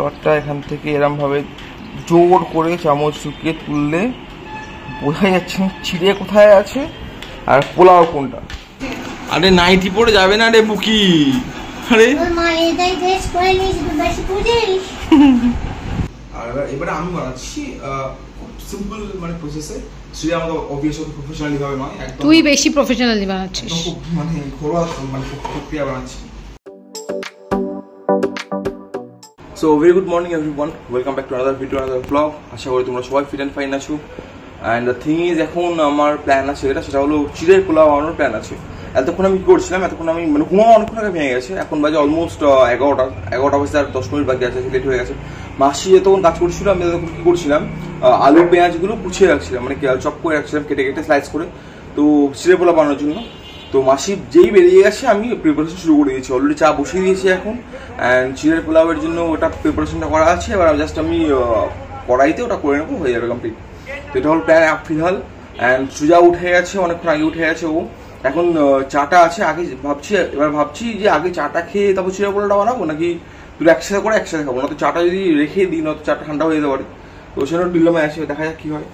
খাবারটা এখান থেকে এরমভাবে জোর করে চামচ শুকিয়ে তুললে বোঝা যাচ্ছে না ছিঁড়ে কোথায় আছে আর পোলাও কোনটা। আরে নাইটি পড়ে যাবে না রে বুকি। আরে আর এবারে আমি বানাচ্ছি খুব সিম্পল মানে প্রসেসে। তুই আমাকে অবভিয়াসলি প্রফেশনালি ভাবে নয়, একদম তুই বেশি প্রফেশনালি বানাচ্ছিস, মানে ঘরোয়া মানে প্রক্রিয়া বানাচ্ছিস। So very good morning everyone, welcome back to another video, another vlog. আশা করি তোমরা সবাই ফিট অ্যান্ড ফাইন আছো। অ্যান্ড দ্য থিং ইজ, এখন আমার প্ল্যান আছে সেটা হলো চিড়ের পোলাও বানানোর প্ল্যান আছে। এতক্ষণ আমি করছিলাম, এতক্ষণ আমি মানে ঘুমা অনেকক্ষণ আগে ভেঙে গেছে। এখন বাজে অলমোস্ট 11টা বাজে, আর 10 মিনিট বাকি আছে, লেট হয়ে গেছে। মাসি যতক্ষণ কাজ করছিল আমি ততক্ষণ কী করছিলাম, আলু পেঁয়াজগুলো কুচিয়ে রাখছিলাম, মানে চপ করে রাখছিলাম, কেটে কেটে স্লাইস করে, তো চিড়ে পোলাও বানানোর জন্য। তো মাসি যেই বেরিয়ে গেছে আমি প্রিপারেশন শুরু করে দিয়েছি, অলরেডি চা বসিয়ে দিয়েছি এখন। অ্যান্ড চিড়ের পোলাওয়ের জন্য ওটা প্রিপারেশনটা করা আছে, এবার জাস্ট আমি কড়াইতে ওটা করে নেবো, হয়ে যাবে কমপ্লিট। তো এটা হল প্ল্যান ফিলহাল। অ্যান্ড সুজা উঠে গেছে, অনেকক্ষণ আগে উঠে গেছে ও। এখন চাটা আছে, আগে ভাবছি, এবার ভাবছি যে আগে চাটা খেয়ে তারপর চিড়ের পোলাওটা বানাবো, নাকি তুই একসাথে করে একসাথে খাবো, না তো চাটা যদি রেখে দিই না তো চাটা ঠান্ডা হয়ে যেতে পারে। তো ওই জন্য ডিলমে আছে, দেখা যাক কী হয়।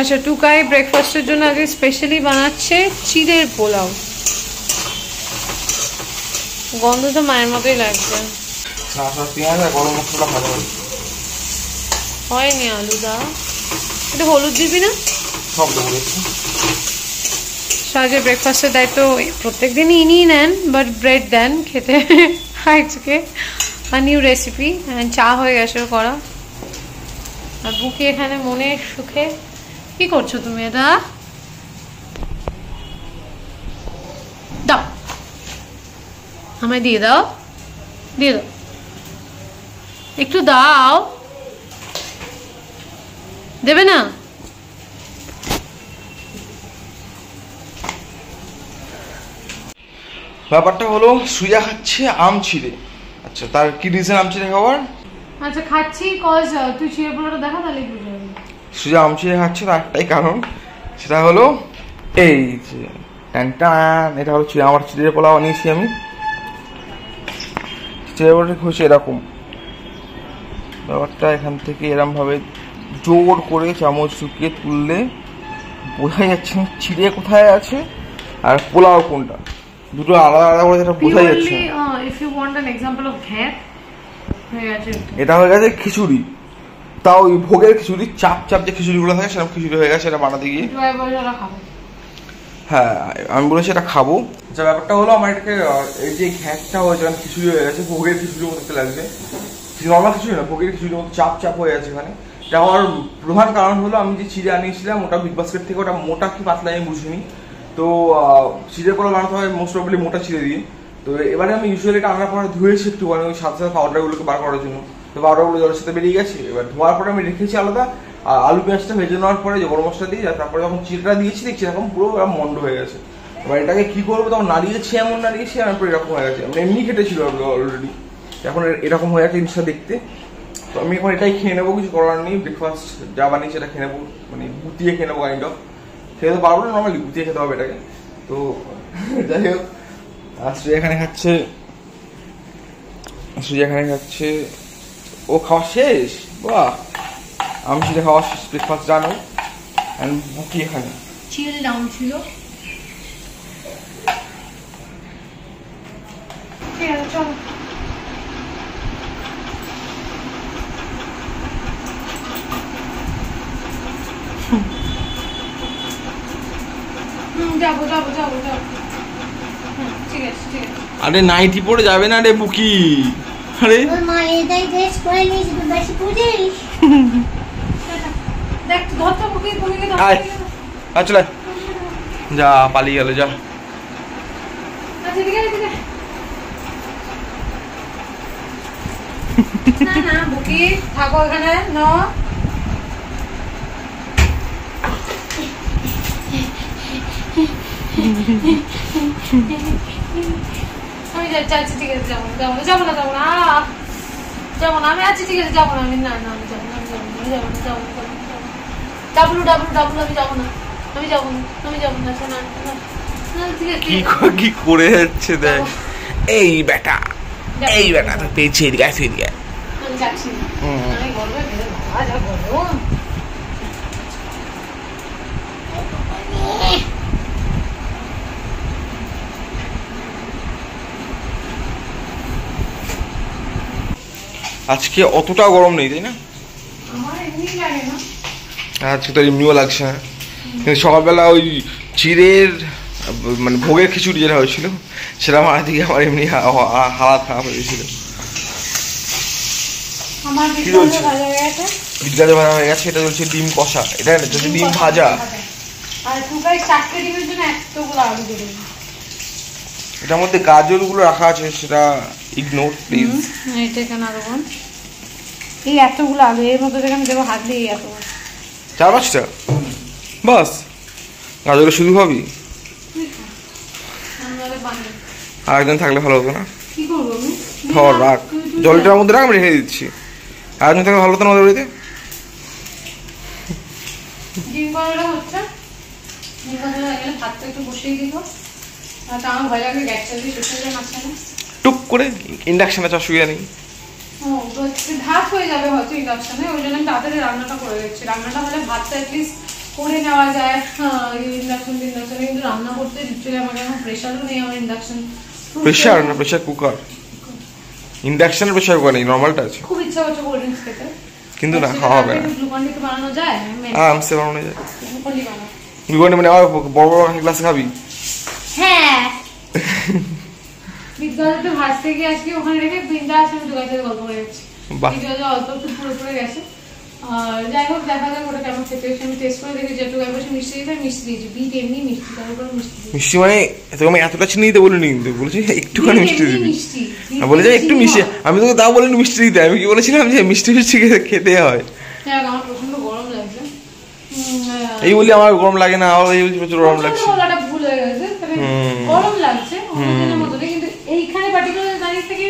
আচ্ছা, টুকাই ব্রেকফাস্টের জন্য আজকে স্পেশালি বানাচ্ছে চিড়ের পোলাও। গন্ধ তো মায়ের মতোই লাগছে। হয়নি আলুদা, এটা হলুদ দিবি না? সাজের ব্রেকফাস্টের দায়িত্ব প্রত্যেক দিন ইনিই নেন, বাট ব্রেড দেন খেতে। আজকে নিউ রেসিপি। চা হয়ে গেছে করা। আর বুকি এখানে মনে সুখে কি করছো তুমি? এটা দাও, আমায় দিয়ে দাও, দিয়ে দাও, একটু দাও। দেবে না? ব্যাপারটা হলো সুজা খাচ্ছে আম ছিঁড়ে। আচ্ছা, তার কি রিজন আম ছিঁড়ে খাবার? আচ্ছা খাচ্ছি কজ তুই ছিঁড়ে পোলাটা দেখা তাহলে সুজা আম ছিঁড়ে খাচ্ছে, তার একটাই কারণ, সেটা হলো এই যে টান, এটা হলো আমার চিড়ে পোলাও বানিয়েছি আমি। চিড়ে পোলাটা হয়েছে এরকম, ব্যাপারটা এখান থেকে এরমভাবে জোর করে চামচ শুকিয়ে তুললে বোঝা যাচ্ছে না চিড়ে কোথায় আছে আর পোলাও কোনটা, দুটো আলাদা আলাদা করে যেটা বোঝা যাচ্ছে। এটা হয়ে গেছে খিচুড়ি, তাও ভোগের খিচুড়ি, চাপ চাপ যে খিচুড়িগুলো থাকে সেরকম খিচুড়ি হয়ে গেছে এটা বানাতে গিয়ে। হ্যাঁ আমি বলেছি এটা খাবো। আচ্ছা ব্যাপারটা হলো আমার এটাকে এই যে ঘ্যাঁটটা হয়ে যাবে, খিচুড়ি হয়ে গেছে, ভোগের খিচুড়ির মতো লাগছে, নর্মাল খিচুড়ি না, ভোগের খিচুড়ির মতো চাপ চাপ হয়ে গেছে এখানে। এটা হওয়ার প্রধান কারণ হলো আমি যে চিড়ে আনিয়েছিলাম ওটা বিগ বাস্কেট থেকে, ওটা মোটা কি পাতলা আমি বুঝিনি, তো চিড়ে করে বানাতে হয় মোস্ট প্রবলি মোটা চিড়ে দিয়ে। তো এবারে আমি ইউজুয়ালি এটা আনার পরে ধুয়েছি একটু, মানে ওই সাথে সাথে পাউডারগুলোকে বার করার জন্য, তো পাউডারগুলো জলের সাথে বেরিয়ে গেছে। এবার ধোয়ার পরে আমি রেখেছি আলাদা, আর আলু পেঁয়াজটা ভেজে নেওয়ার পরে যে গরম মশলা দিয়ে, তারপরে যখন চিড়েটা দিয়েছি দেখছি এরকম পুরো মন্ড হয়ে গেছে। এবার এটাকে কী করবো, তখন নাড়িয়েছি, এমন নাড়িয়েছি আর পুরো এরকম হয়ে গেছে, এমনি খেটেছিল অলরেডি, এখন এরকম হয়ে গেছে জিনিসটা দেখতে। তো আমি এখন এটাই খেয়ে নেবো, কিছু করার নেই, ব্রেকফাস্ট যা বানিয়েছি এটা খেয়ে নেবো, মানে গুটিয়ে খেয়ে নেবো, কাইন্ড অফ খেয়ে তো পারবো না, নর্মালি গুটিয়ে খেতে হবে এটাকে। তো যাই হোক, আর এখানে খাচ্ছে এখানে খাচ্ছে, ও খাওয়া শেষ, বাহ আমি সেটা খাওয়া শেষ ব্রেকফাস্ট জানো। অ্যান্ড বুকি এখানে যাবো যাবো যাবো যাবো। ঠিক আছে ঠিক আছে। আরে নাইটি পড়ে যাবে না রে বুকি। আরে যা পালিয়ে গেল, যা বুকি থাকো এখানে। আমি যাচ্ছি, ঠিক আছে যাবো যাবো যাবো না যাবো না যাবো না, আমি আছি ঠিক আছে যাবো না, আমি না না আমি যাবো না আমি যাবো না যাবো না ডাবলু ডাবলু ডাবলু আমি যাবো না আমি যাবো না আমি যাবো না শোনা কি করে যাচ্ছে দেখ। এই বেটা, এই বেটা পেয়েছি, এদিকে আসি, এদিকে আজকে অতটা গরম নেই তাই না? আজকে তো এমনিও লাগছে না। সকালবেলা ওই চিড়ের মানে ভোগের খিচুড়ি যেটা হয়েছিল সেটা আমার দিকে আমার এমনি হাওয়া খারাপ হয়েছিল। কি চলছে? বিট গাজর ভাজা হয়ে গেছে। এটা চলছে ডিম কষা, এটা চলছে ডিম ভাজা। এটার মধ্যে গাজরগুলো রাখা আছে, সেটা ইগনোর প্লিজ। এটা কেন আরোন? এই এতগুলো আলু এর মধ্যে আমি দেব হাত দিয়ে এত 4-5টা বাস গাজর শুধু হবি। আর একদিন থাকলে ভালো হতো না? কি করব আমি? ধর রাখ, জলটার মধ্যে রাখ, আমি রেখে দিচ্ছি। আর একদিন থাকলে ভালো হতো না? ওদের বাড়িতে ডিম ভাজা হচ্ছে, ডিম ভাজা এখানে ভাতটা একটু বসিয়ে দিও। আর তাও ভালো লাগে গ্যাস চালিয়ে শুকিয়ে যায় মাছটা না টুক করে ইন্ডাকশনে চাশুয়া নেই। ও বলতে ভাত হয়ে যাবে হয়তো ইন্ডাকশনে, ওই জন্য আমি তাড়াতাড়ি রান্নাটা করে দিচ্ছি। রান্নাটা হলে ভাতটা এট লিস্ট করে নেওয়া যায়। হ্যাঁ, ইন্ডাকশনে কিন্তু রান্না করতে চলে আমার কোনো প্রেসারও নেই। আমার ইন্ডাকশন প্রেসার না, pressure cooker. Induction pressure cooker নেই, নরমালটা আছে। খুব ইচ্ছা হচ্ছে কোল্ড ড্রিঙ্কস খেতে, কিন্তু না, খাওয়া হবে না। গ্লুকন্ডি তো বানানো যায়, আমসে বানানো যায়। গ্লুকন্ডি মানে আর বড় বড় গ্লাস খাবি। হ্যাঁ, বিদ্যালয়তে ভাসতে গিয়ে আজকে ওখানে রেখে বিন্দাস আমি দুই কাছে গল্প করে যাচ্ছি। বিদ্যালয় অল্প একটু পুরোপুরি গেছে। আর যাই হোক, দেখা যাক ওটা কেমন খেতে হয়েছে। আমি টেস্ট করে দেখি, যেটুকু আমি বসে মিষ্টি দিয়েছি মিষ্টি দিয়েছি, বিট এমনি মিষ্টি, তার উপর মিষ্টি মিষ্টি মানে তোকে আমি এতটা চিনি দিতে বলিনি, কিন্তু বলেছি একটুখানি মিষ্টি দিবি। আমি বলে যাই একটু মিষ্টি, আমি তোকে তাও বলিনি মিষ্টি দিতে। আমি কি বলেছিলাম যে মিষ্টি মিষ্টি খেতে হয়। হ্যাঁ, আমার প্রচন্ড গরম লাগছে। এই বলি আমার গরম লাগে না, আমার এই বলি প্রচুর গরম লাগছে। গলাটা ভুল হয়ে গেছে, গরম লাগছে ওখানে মতো। এইখানে পার্টিকুলার দাঁড়িয়ে থেকে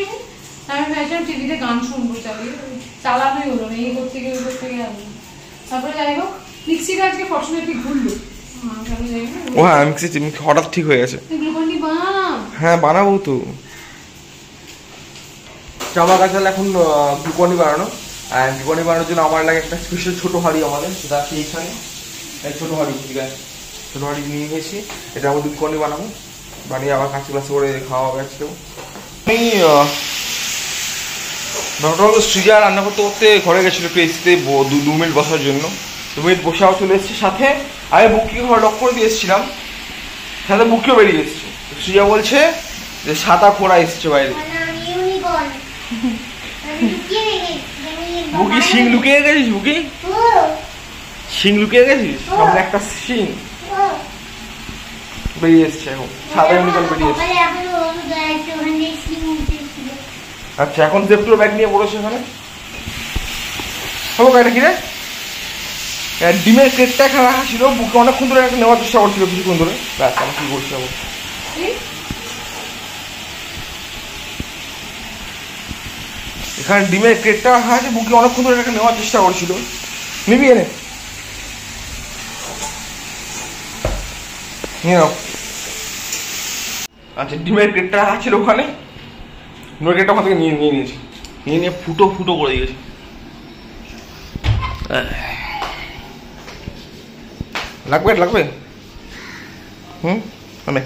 আমি ভাবছিলাম টিভিতে গান শুনবো, চালানোই হলো না। এই করতে গিয়ে করতে গিয়ে আমি তারপরে যাই হোক মিক্সিটা আজকে ফর্চুনেটলি ঘুরলো। ও হ্যাঁ, মিক্সি হঠাৎ ঠিক হয়ে গেছে। গ্লুকন্ডি বানাম? হ্যাঁ বানাবো তো। আমার কাছে এখন গ্লুকন্ডি বানানো, আর গ্লুকন্ডি বানানোর জন্য আমার লাগে একটা স্পেশাল ছোটো হাঁড়ি। আমাদের সেটা আছে এইখানে, ছোটো হাঁড়ি। ঠিক আছে, ছোটো হাঁড়ি নিয়ে গেছি। এটা আমাদের গ্লুকন্ডি বানাবো, বানিয়ে আবার কাঁচি কাছে করে খাওয়া হবে। আজকেও এই ডক্টর সৃজা রান্না করতে করতে ঘরে গেছিলো পেস্টে 2 মিনিট বসার জন্য। 2 মিনিট বসাও চলে এসেছে, সাথে আমি বুককে ঘরে লক করে দিয়ে এসেছিলাম, সাথে বুককেও বেরিয়ে এসেছে। সৃজা বলছে যে সাদা খোঁড়া এসছে বাইরে। বুকি শিং লুকিয়ে গেছিস? বুকি শিং লুকিয়ে গেছিস? সামনে একটা শিং বেরিয়ে এসছে, এখন সাদা ইউনিকর্ন বেরিয়ে এসছে। আচ্ছা, এখন জেপ্টোর ব্যাগ নিয়ে পড়েছে ওখানে। হোক, এটা কি রে? ডিমের ক্রেটটা এখানে রাখা ছিল, বুকে অনেকক্ষণ ধরে একটা নেওয়ার চেষ্টা করছিল কিছুক্ষণ ধরে। ব্যাস, আমি কি করছি আবার? এখানে ডিমের ক্রেটটা রাখা আছে, বুকে অনেকক্ষণ ধরে একটা নেওয়ার চেষ্টা করছিল। নিবি এনে নিয়ে নাও। আচ্ছা, ডিমের ক্রেটটা রাখা ছিল ওখানে, ডিমের ক্রেটটা থেকে নিয়ে নিয়েছি, নিয়ে নিয়ে ফুটো ফুটো করে দিয়েছি। লাগবে লাগবে? হুম, আমি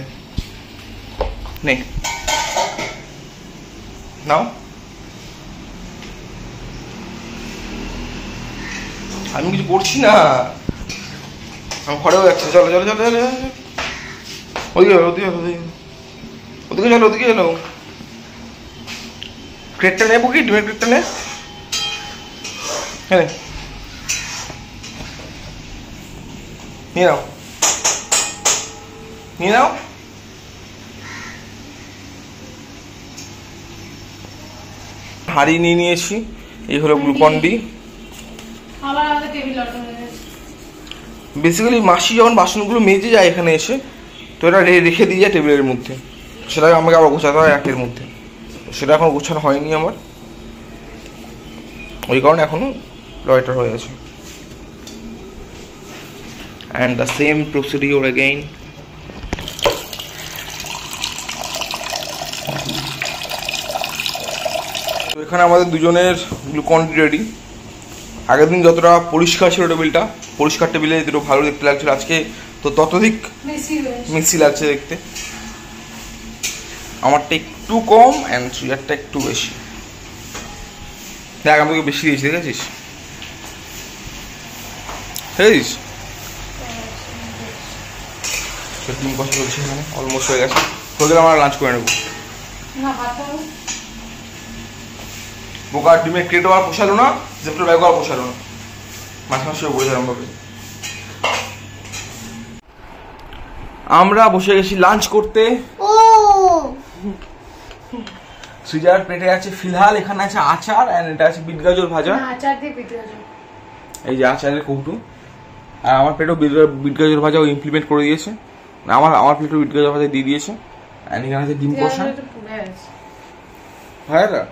নেই নাও। আমি কিছু করছি না, আমার ঘরেও যাচ্ছে। চলো চলো চলো চলো, ওদিকে ওদিকে ওদিকে চলো, ওদিকে চলো। ক্রেটটা নেবো কি? ডিমের ক্রেটটা নে। হ্যাঁ নিয়ে নাও, নিয়ে নাও। হাঁড়ি নিয়ে নিয়েছি, এই হলো গ্লুকন্ডি। বেসিক্যালি মাসি যখন বাসনগুলো মেজে যায় এখানে এসে, তো এটা রেখে দিয়ে যায় টেবিলের মধ্যে। সেটা আমাকে আবার গোছাতে হয় একের মধ্যে, সেটা এখন গোছানো হয়নি আমার, ওই কারণে এখনো লয়টার হয়ে আছে। And the same procedure again. এখানে আমাদের দুজনের গ্লুকন্ডি রেডি। আগের দিন যতটা পরিষ্কার ছিল টেবিলটা, পরিষ্কার টেবিলে যেটা ভালো দেখতে লাগছিল, আজকে তো ততধিক মিক্সি লাগছে দেখতে। আমারটা একটু কম অ্যান্ড সুগারটা একটু বেশি। দেখ আমি তোকে বেশি দিয়েছি, দেখেছিস? দেখেছিস কষ্ট চলছে, মানে অলমোস্ট হয়ে গেছে। হয়ে গেলে আমরা লাঞ্চ করে নেবো। বোকার ডিমের ক্রেটও আর পোষালো না, জেপ্টোর ব্যাগও আর পোষালো না, মাঝে মাঝে বসে এরমভাবে। আমরা বসে গেছি লাঞ্চ করতে। সুজার প্লেটে আছে ফিলহাল, এখানে আছে আচার আর এটা আছে বিট গাজর ভাজা। আচার দিয়ে বিট গাজর, এই যে আচারের কৌটো। আর আমার প্লেটও বিট গাজর ভাজা ও ইমপ্লিমেন্ট করে দিয়েছে। আমার প্লেটও বিট গাজর ভাজা দিয়ে দিয়েছে। আর এখানে আছে ডিম কষা। ভাইরা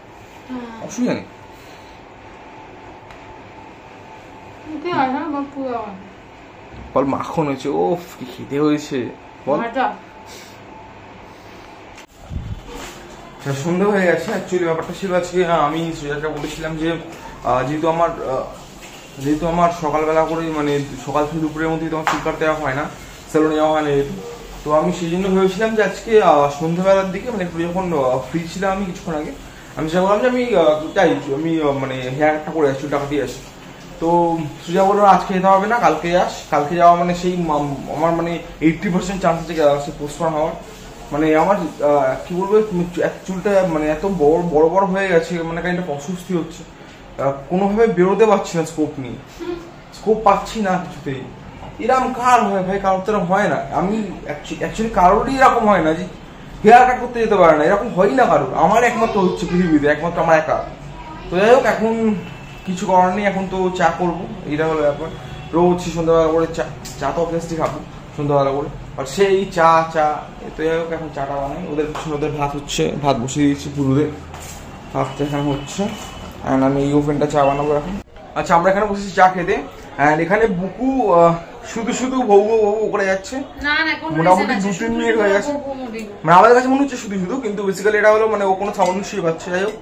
অসুবিধা নেই, বল। মাখন হয়েছে, ও খিদে হয়েছে বল। সন্ধ্যা হয়ে গেছে। অ্যাকচুয়ালি ব্যাপারটা ছিল আজকে আমি সুজাকে বলেছিলাম যে যেহেতু আমার সকালবেলা করে, মানে সকাল থেকে দুপুরের মধ্যে তোমার চুল কাটতে যাওয়া হয় না, সেলুনে যাওয়া হয় না, তো আমি সেই জন্য ভেবেছিলাম যে আজকে সন্ধ্যাবেলার দিকে, মানে একটু যখন ফ্রি ছিলাম আমি কিছুক্ষণ আগে, আমি সেটা বললাম যে আমি মানে হেয়ারটা করে আসছি, চুলটা কাটিয়ে আসি। তো সুজা বললো আজকে যেতে হবে না, কালকে আস। কালকে যাওয়া মানে সেই আমার মানে 80% চান্স আছে পোস্টপন হওয়ার। মানে আমার কি বলবো, চুলটা মানে এত বড় বড় হয়ে গেছে, মানে কারণ একটা অসুস্থি হচ্ছে, কোনোভাবে বেরোতে পারছি না, স্কোপ পাচ্ছি না কিছুতেই। এরকম কার হয় ভাই? কারোর তো এরকম হয় না। আমি অ্যাকচুয়ালি কারোরই এরকম হয় না যে হেয়ার কাট করতে যেতে পারে না, এরকম হয় না কারোর। আমার একমাত্র হচ্ছে পৃথিবীতে, একমাত্র আমার একা। তো যাই হোক, এখন কিছু করার নেই, এখন তো চা করবো, এটা হলো ব্যাপার। রোজ সন্ধ্যাবেলা করে চা তো অবভিয়াসলি খাবো সন্ধ্যাবেলা করে, আর সেই চা। তো যাই হোক, এখন চাটা বানাই। ওদের পিছনে ওদের ভাত হচ্ছে, ভাত বসিয়ে দিয়েছি পুরুদের, ভাতটা এখানে হচ্ছে। অ্যান্ড আমি এই ওভেনটা চা বানাবো এখন। আচ্ছা, আমরা এখানে বসেছি চা খেতে। অ্যান্ড এখানে বুকু শুধু ভৌ করে যাচ্ছে। মোটামুটি 2-3 মিনিট হয়ে গেছে, মানে আমাদের কাছে মনে হচ্ছে শুধু কিন্তু বেসিক্যালি এটা হলো মানে ও কোনো সাউন্ড শুয়ে পাচ্ছে। যাই হোক,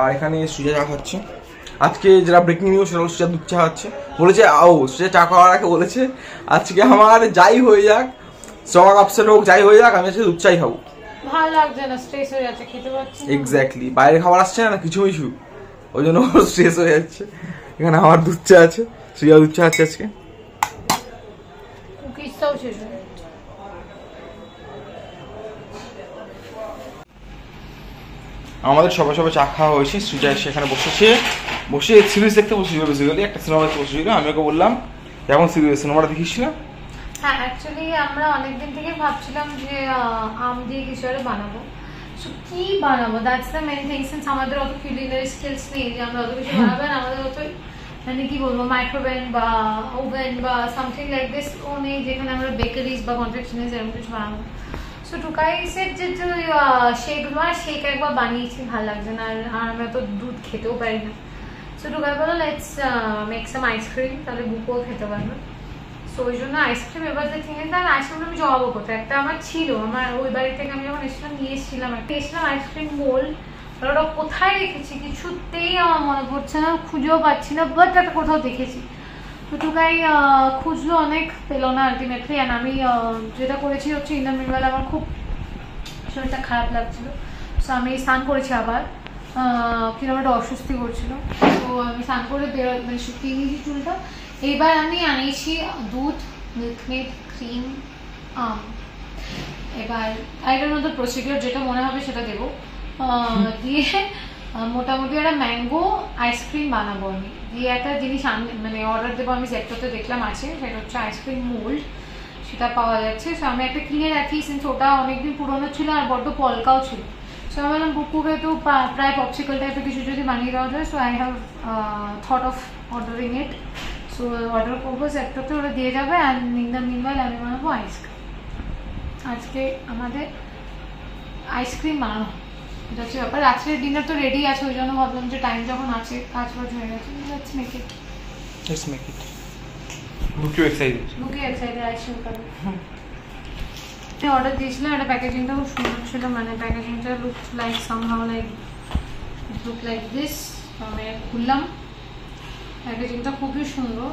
আর এখানে সুজা চা খাচ্ছে। আজকে যারা ব্রেকিং নিউজ, সেটা সুজা দুধ চা খাচ্ছে। বলেছে সুজা চা খাওয়ার আগে বলেছে আজকে আমার যাই হয়ে যাক, সবার আপসেট হোক, যাই হয়ে যাক, আমি আজকে দুধ চাই খাবো। ভালো লাগছে না, স্ট্রেস হয়ে যাচ্ছে, খেতে পাচ্ছি না। এক্স্যাক্টলি, বাইরে খাবার আসছে না কিছু, ওই জন্য স্ট্রেস হয়ে যাচ্ছে। এখানে আমার দুধ চা আছে, সুজা দুধ চা আছে আজকে। আমাদের সবাই চা খাওয়া হয়েছে। সুজা এসে এখানে বসে সিরিজ দেখতে বসেছিল, বেসিক্যালি একটা সিনেমা দেখতে বসেছিল। আমি ওকে বললাম যেমন সিরিজ সিনেমাটা দেখিয়েছিলাম। হ্যাঁ, অ্যাকচুয়ালি আমরা অনেকদিন থেকে ভাবছিলাম যে আম দিয়ে কিছু একটা বানাবো। সো কি বানাবো, that's the main thing. Since আমাদের অত কুলিনারি স্কিলস নেই যে আমরা অত কিছু বানাবো, না আমাদের অত মানে কি বলবো মাইক্রোওয়েভ বা ওভেন বা সামথিং লাইক দিস ও নেই, যেখানে আমরা বেকারিজ বা কনফেকশনারিজ এরকম কিছু বানাবো। সো টুকাইসের যে শেকগুলো, আর শেক একবার বানিয়েছি, ভালো লাগছে না, আর আমরা তো দুধ খেতেও পারি না। সো টুকাই বলো লেটস মেক সাম আইসক্রিম, তাহলে বুকও খেতে পারবে। সো ওই জন্য আইসক্রিম এবার দেখেন, তার আইসক্রিম আমি জবাবো কোথায়, একটা আমার ছিল, আমার ওই বাড়ি থেকে আমি যখন এসেছিলাম নিয়ে এসেছিলাম একটা, এসেছিলাম আইসক্রিম বোল, ওটা কোথায় রেখেছি কিছুতেই আমার মনে পড়ছে না, খুঁজেও পাচ্ছি না, বাট একটা কোথাও দেখেছি। তো টুকাই খুঁজলো অনেক, পেলো না আলটিমেটলি। অ্যান্ড আমি যেটা করেছি হচ্ছে ইন দ্য মিডওয়াইল আমার খুব শরীরটা খারাপ লাগছিলো, সো আমি স্নান করেছি আবার, কিন্তু আমার একটা অস্বস্তি করছিলো। তো আমি স্নান করে বেরোতে শুকিয়ে নিয়েছি চুলটা। এইবার আমি আনিয়েছি দুধ, মিল্কমেড, ক্রিম, আম। এবার আইডার মতো প্রসিডিওর যেটা মনে হবে সেটা দেবো, দিয়ে মোটামুটি একটা ম্যাঙ্গো আইসক্রিম বানাবো আমি। দিয়ে একটা জিনিস মানে অর্ডার দেবো আমি, সেক্টরতে দেখলাম আছে, সেটা হচ্ছে আইসক্রিম মোল্ড, সেটা পাওয়া যাচ্ছে। সো আমি একটা কিনে রাখি, সিন্স ওটা অনেকদিন পুরোনো ছিল আর বড্ড পলকাও ছিল। সো আমি বললাম বুকুকে তো প্রায় পপসিকল টাইপের কিছু যদি বানিয়ে দেওয়া যায়, so I have thought of ordering it. So order করবো, সেক্টরতে ওটা দিয়ে যাবে। অ্যান্ড ইন দ্য মিডওয়াইল আমি বানাবো আইসক্রিম। আজকে আমাদের আইসক্রিম বানানো যাচ্ছে ব্যাপার। রাত্রের ডিনার তো রেডি আছে, ওই জন্য ভাবলাম যে টাইম যখন আছে, কাজ বাজ হয়ে গেছে, let's make it. Buku excited ice cream খাবে। আমি অর্ডার দিয়েছিলাম, এটা প্যাকেজিংটা খুব সুন্দর ছিল, মানে প্যাকেজিংটা look like somehow like it look like this. Packaging ta khub sundor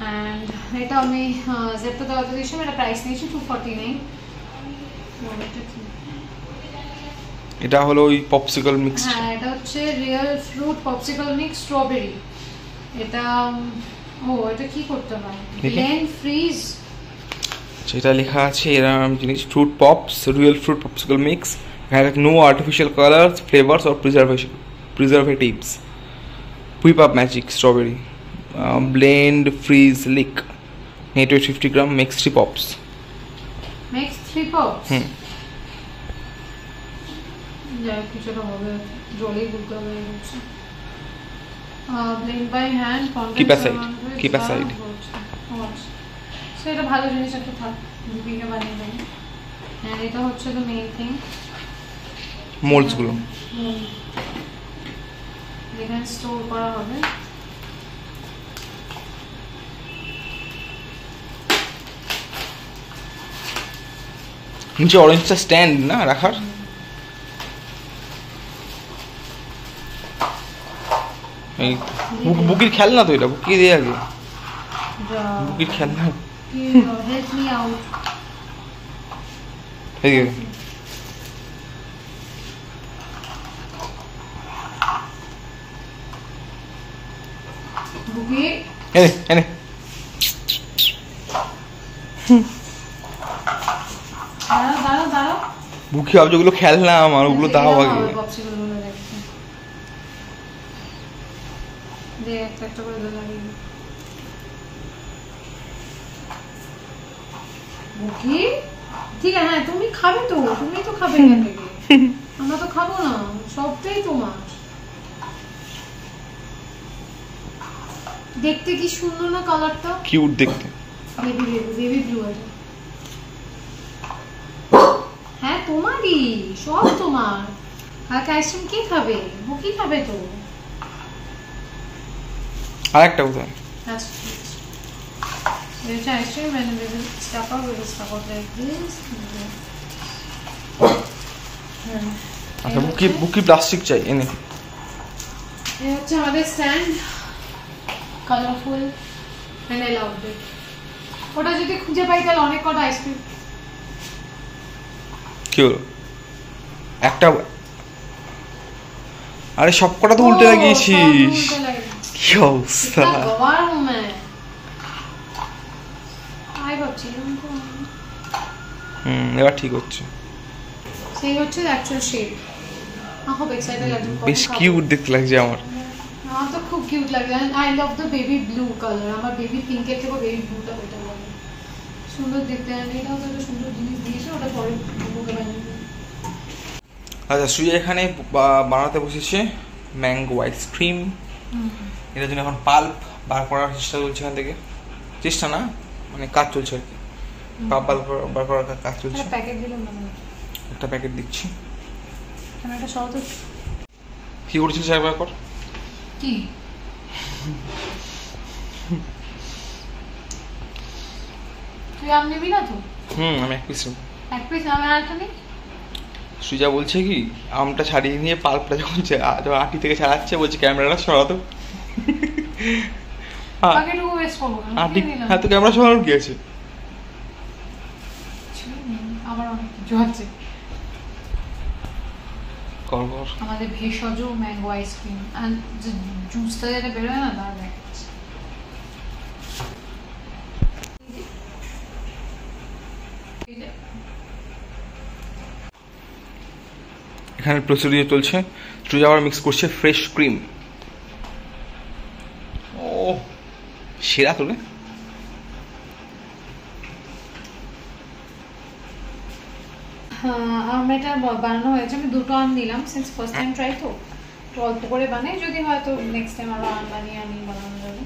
and eta ami zepto dawa diyechi eta price niyechi 249 eta holo oi popsicle mix ha eta hocche real fruit popsicle mix strawberry eta oh eta ki korte hoy blend freeze যেটা লেখা আছে এরকম জিনিস fruit pops real fruit popsicle mix has no artificial colors flavors or preservatives whip up magic strawberry blend freeze lick net weight 50 gram makes 3 pops yeah kuchh to hobe jole gulka hoye geche blend by hand keep aside so eta bhalo jinish ekta thak bibinga baniye deni and eta hocche the main thing molds gulo এখানে store করা হবে নিচে অরেঞ্জটা stand না রাখার এই বুকির খেলনা তো এটা বুকি দিয়ে আগে বুকির খেলনা হেল্প মি আউট এই Buki. Hey. Daro. Buki, आप जो गुलो खेलना है हमारे गुलो दावा के। देख तक तो कोई दो लगी। Buki, ठीक है हाँ तुम ही खावे तो, तुम ही तो खावे करते हो। हमारा तो खावो ना, शॉप पे ही तुम्हारा। দেখতে কি সুন্দর না কালারটা কিউট দেখতে বেবি ব্লু এটা হ্যাঁ তোমারই সব তোমার আর আইসক্রিম কি খাবে বুকি খাবে তো আরেকটা উদাহরণ আচ্ছা এটা আইসক্রিম মানে baby stuffer baby stuffer like this আচ্ছা বুকি প্লাস্টিক চাই এনে এই হচ্ছে আমাদের stand Colorful and I loved it. What are you doing? Khuje bhai tell onek kota ice cream. Kyoro. Ekta. Are shob kota to ulte lagiyechish. Ki obostha. Gobar main. Ai bachchi unko. Ebar thik hocche. Sei hocche actual shape. I hope excited at the. Besh cute dekh lagche amar. हाँ तो खूब cute लग रहा है I love the baby blue colour हमारा baby pink के वो baby blue टा बेटा वाला सुंदर दिखते हैं नहीं ना तो सुंदर जिनिस দিয়েছে ওটা পরে বুকে বানিয়ে আচ্ছা সুজা এখানে বানাতে বসেছে ম্যাঙ্গো আইসক্রিম এর জন্য এখন পাল্প বার করার চেষ্টা চলছে এখান থেকে চেষ্টা না মানে কাজ চলছে আর কি পাল্প বার করার কাজ চলছে একটা প্যাকেট দিলাম না একটা প্যাকেট দিচ্ছি কেন এটা সব তো কি করছিস একবার কর তুই আমনে বিনা তো আমি এক পিস আমার আটা নেই সুজা বলছে কি আমটা ছাড়িয়ে নিয়ে পাল্পটা যখন আটি থেকে ছাড়াচ্ছে বলছে ক্যামেরাটা সরাতো আগে তো ওয়েস্ট করব আটি হ্যাঁ তো ক্যামেরা সরানো কি আছে আবার অনেক কিছু আছে আমাদের ভেষজ ম্যাঙ্গো আইসক্রিম আর জুসটা যেটা বেরোয় না তার এখানে প্রসিডিওর চলছে সুজা আবার মিক্স করছে ফ্রেশ ক্রিম ও সেরা তোলে আমরা এটা বানানো হয়েছে আমি দুটো আম নিলাম সিন্স ফার্স্ট টাইম ট্রাই তো অল্প করে বানাই যদি হয় তো নেক্সট টাইম আরো আম বানিয়ে আমি বানানো যাবে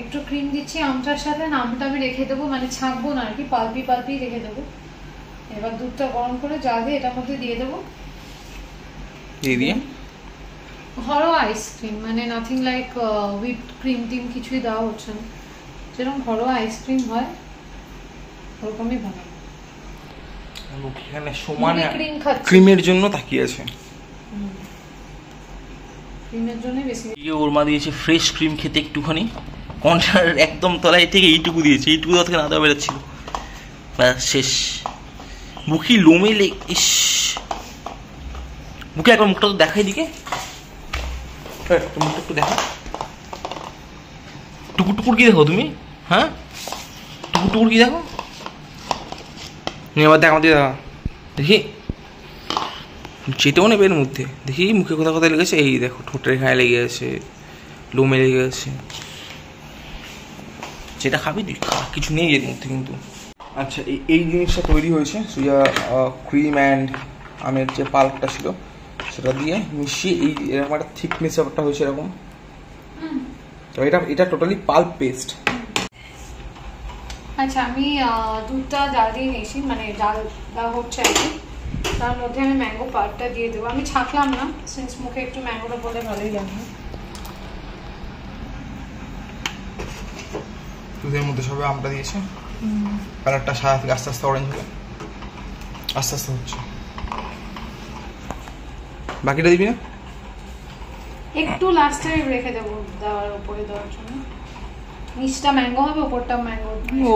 একটু ক্রিম দিচ্ছি আমটার সাথে আমটা আমি রেখে দেবো মানে ছাঁকবো না আর কি পাল্পি রেখে দেবো এবার দুধটা গরম করে জাল দিয়ে এটার মধ্যে দিয়ে দেবো ঘরোয়া আইসক্রিম মানে নাথিং লাইক হুইপড ক্রিম টিম কিছুই দেওয়া হচ্ছে না যেরকম ঘরোয়া আইসক্রিম হয় ওরকমই বানাবো সমানে ক্রিমের জন্য তাকিয়ে আছে ক্রিমের জন্যই বেশি দিয়ে ওরমা দিয়েছি ফ্রেশ ক্রিম খেতে একটুখানি কন্টার একদম তলায় থেকে এইটুকু দিয়েছি, এইটুকু থেকে না দেওয়া বেরোচ্ছিল শেষ। বুকি লোমে ইস বুকে একবার মুখটা তো দেখাই দিকে মুখটা একটু দেখা টুকুর টুকুর কি দেখো তুমি, হ্যাঁ টুকুর টুকুর কি দেখো এবার দেখা দেখি যেতেও নেবে এর মধ্যে দেখি মুখে কোথাও কোথায় লেগেছে, এই দেখো ঠোঁটের গায়ে লেগে আছে লোমে লেগে আছে, যেটা খাবি তুই খা কিছু নেই এর মধ্যে কিন্তু। আচ্ছা এই জিনিসটা তৈরি হয়েছে সোজা ক্রিম অ্যান্ড আমের যে পাল্পটা ছিল সেটা দিয়ে মিশিয়ে এই এরকম একটা থিকনেস একটা হয়েছে এরকম, তো এটা এটা টোটালি পাল্প পেস্ট। আচ্ছা আমি দুধটা জাল দিয়ে নিয়েছি, মানে জাল দেওয়া হচ্ছে আর কি, তার মধ্যে আমি ম্যাঙ্গো পাল্পটা দিয়ে দেবো। আমি ছাঁকলাম না সিন্স মুখে একটু ম্যাঙ্গোটা বলে ভালোই লাগে। দুধের মধ্যে সবাই আমটা দিয়েছে, কালারটা সাদা থেকে আস্তে আস্তে অরেঞ্জ হবে, আস্তে আস্তে হচ্ছে। বাকিটা দিবি না, একটু লাস্টে রেখে দেবো দেওয়ার উপরে দেওয়ার জন্য, নিচটা ম্যাঙ্গো হবে উপরটা ম্যাঙ্গো। ও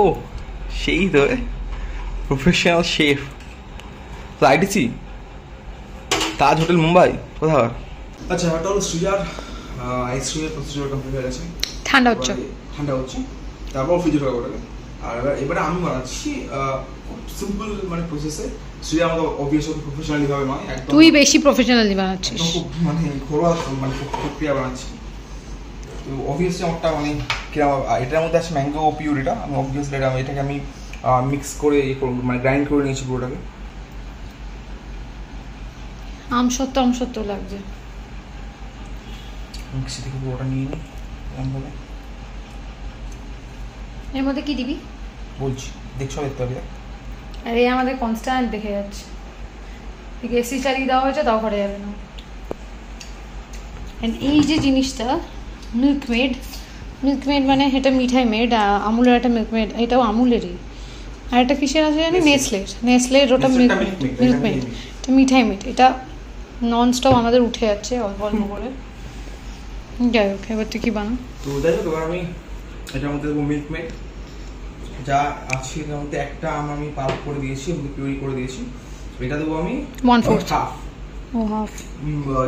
সেই তো প্রফেশনাল শেফ, তো আইডিসি তাজ হোটেল মুম্বাই কোথাকার। আচ্ছা হোটেল সুজার আইসক্রিমের প্রসেসর কমপ্লিট হয়ে গেছে, ঠান্ডা হচ্ছে ঠান্ডা হচ্ছে, তারপর ফ্রিজে রাখা ওটাকে। আর এবারে আমি বানাচ্ছি খুব সিম্পল মানে প্রসেসে, সুজা আমাকে অবভিয়াসলি প্রফেশনালি ভাবে মানে একদম তুই বেশি প্রফেশনালি বানাচ্ছিস, মানে ঘরোয়া মানে প্রক্রিয়া বানাচ্ছি তো অবভিয়াসলি ওটা মানে কিরা। এটার মধ্যে আছে ম্যাঙ্গো পিউরিটা, আমি অবভিয়াসলি এটা এটাকে আমি মিক্স করে মানে গ্রাইন্ড করে নিয়েছি পুরোটাকে। আম সত্য লাগছে, মিক্সি থেকে পুরোটা নিয়ে নিই এমনভাবে। এর মধ্যে কি দিবি বলছি দেখছো এত আগে, আরে আমাদের কনস্ট্যান্ট দেখে যাচ্ছে ঠিক এসি চালিয়ে দেওয়া হয়েছে তাও ঘরে যাবে না। এন্ড এই যে জিনিসটা মিল্কমেড, মিল্কমেড মানে এটা মিঠাই মেড, আমুলের একটা মিল্কমেড, এটাও আমুলেরই। আর এটা কিসের আছে জানি, নেসলের, নেসলের ওটা মিল্কমেড, এটা মিঠাই মেড, এটা নন স্টপ আমাদের উঠে যাচ্ছে অল্প অল্প করে। যাই হোক এবার তুই কি বানা, তো যাই হোক এবার আমি এটার মধ্যে দেবো মিল্কমেড যা আছে, এটার মধ্যে একটা আম আমি পাল্প করে দিয়েছি এবং পিউরি করে দিয়েছি, এটা দেবো আমি 1/4 কাপ। ও হাফ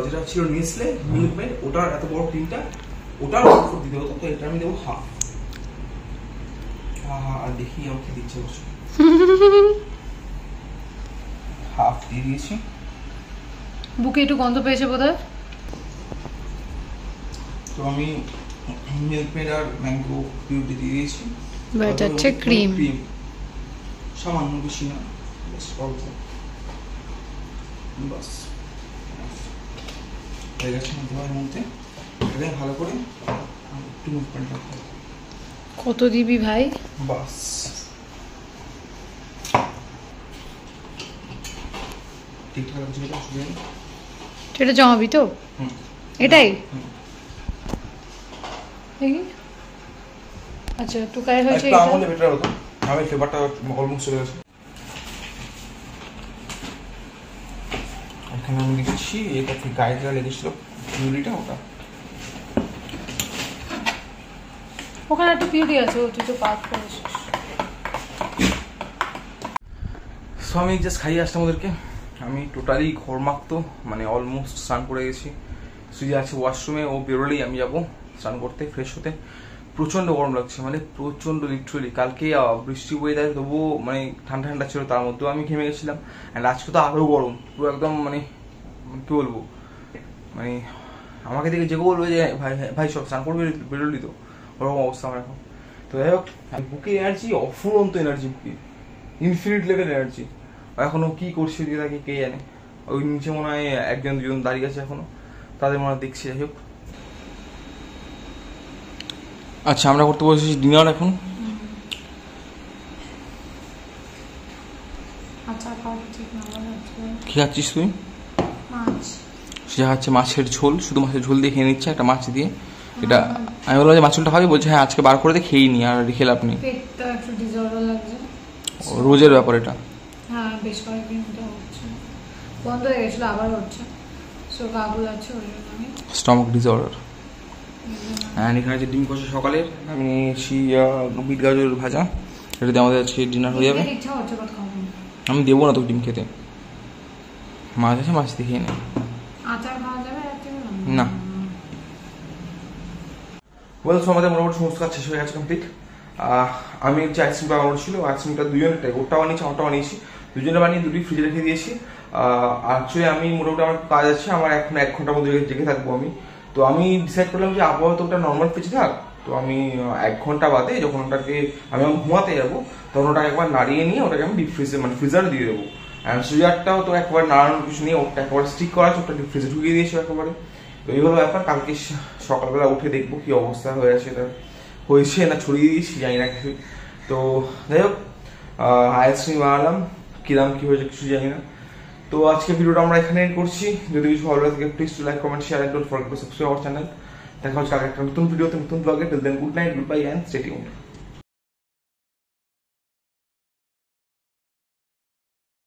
যেটা ছিল নেসলে মিল্কমেড ওটার এত বড় ক্রিমটা ওটার 1/4 দিতে হতো, তো এটা আমি দেবো হাফ। আর দেখি আমাকে দিচ্ছে হাফ দিয়ে দিয়েছি। বুকে একটু গন্ধ পেয়েছে বোধহয়, তো আমি মিল্কমেড আর ম্যাঙ্গো পিউরি দিয়ে দিয়েছি, বাট আছে ক্রিম সামান্য বেশি না, বাস ভালো করে একটু মুভমেন্ট রাখতে হবে। কত দিবি ভাই? বাস ঠিকঠাক আছে, এটা জমাবি তো এটাই। আচ্ছা টুকাই হয়েছে, এটা আমলে বেটার হতো, আমি ফ্লেভারটা অলমোস্ট চলে গেছে। এখন আমি দিচ্ছি এটা কি গাইডরা লেগেছিল পিউরিটা, ওটা ওখানে একটা পিউরি আছে ওটা তো পাস করেছিস। সো আমি জাস্ট খাইয়ে আসলাম ওদেরকে, আমি টোটালি ঘরমাক্ত মানে অলমোস্ট স্নান করে গেছি। সুজি আছে ওয়াশরুমে, ও বেরোলেই আমি যাবো স্নান করতে ফ্রেশ হতে। প্রচন্ড গরম লাগছে মানে প্রচন্ড, লিটারালি কালকে বৃষ্টি বয়ে যায় তবুও মানে ঠান্ডা ঠান্ডা ছিল, তার মধ্যেও আমি ঘেমে গেছিলাম। অ্যান্ড আজকে তো আরও গরম পুরো একদম, মানে কি বলবো মানে আমাকে দেখে যে বলবে যে ভাই ভাই সব স্নান করবে বেরোলি, তো ওরকম অবস্থা আমার এখন। তো যাই হোক বুকে এনার্জি, অফুরন্ত এনার্জি, বুকে ইনফিনিট লেভেল এনার্জি। এখনো কি করছে দিয়ে থাকে কে জানে, ওই নিচে মনে হয় একজন দুজন দাঁড়িয়ে আছে এখনো, তাদের মনে হয় দেখছি। যাই হোক আচ্ছা আমরা করতে বসেছি ডিনার এখন। কি খাচ্ছিস তুই? সে খাচ্ছে মাছের ঝোল, শুধু মাছের ঝোল দিয়ে খেয়ে নিচ্ছে একটা মাছ দিয়ে। এটা আমি বললাম যে মাছ ঝোলটা খাবি, বলছে হ্যাঁ আজকে বার করে দিয়ে খেয়েই নি, আর রেখে লাভ নেই, রোজের ব্যাপার এটা। So stomach disorder. And এখানে যে ডিম কষা সকালের আমি বিট গাজরের ভাজা এটা দিয়ে আমাদের আজকে ডিনার হয়ে যাবে। আমি দেব না তো ডিম খেতে। মাছ আছে মাছ দিয়ে খেয়ে নে। আচার ভাজা যাবে না। ওয়েল সো আমাদের মোটামুটি সমস্ত কাজ শেষ হয়ে গেছে কমপ্লিট। আমি যে আইসক্রিমটা অর্ডার ছিল আইসক্রিমটা দুজনটা ওটাও নিয়েছি ওটাও নিয়েছি দুজনে বানিয়ে দুটি ফ্রিজে রেখে দিয়েছি। অ্যাকচুয়ালি আমি মোটামুটি আমার কাজ আছে আমার এখন 1 ঘন্টার মধ্যে জেগে থাকবো আমি। তো আমি ডিসাইড করলাম যে আপাতত ওটা নর্মাল ফ্রিজে থাক। তো আমি 1 ঘন্টা বাদে যখন ওটাকে আমি ঘুমাতে যাবো তখন ওটাকে একবার নাড়িয়ে নিয়ে ওটাকে আমি ডিপ ফ্রিজে মানে ফ্রিজারে দিয়ে দেবো। অ্যান্ড সুইজারটাও তো একবার নাড়ানোর কিছু নিয়ে ওটা একবার স্টিক করা আছে ওটা ডিপ ফ্রিজে ঢুকিয়ে দিয়েছে একেবারে। তো এই হলো ব্যাপার। কালকে সকালবেলা উঠে দেখবো কি অবস্থা হয়ে আছে এটা হয়েছে না ছড়িয়ে দিয়েছি জানি না কিছুই। তো যাই হোক আইসক্রিম বানালাম কিরাম কী হয়েছে কিছু জানি না। তো আজকে ভিডিওটা আমরা এখানে এন্ড করছি। যদি কিছু ভালো লাগে please to like comment share and don't forget to subscribe our channel. দেখা হচ্ছে আগে একটা নতুন ভিডিওতে নতুন ব্লগে। Till then good night, good bye and stay tuned.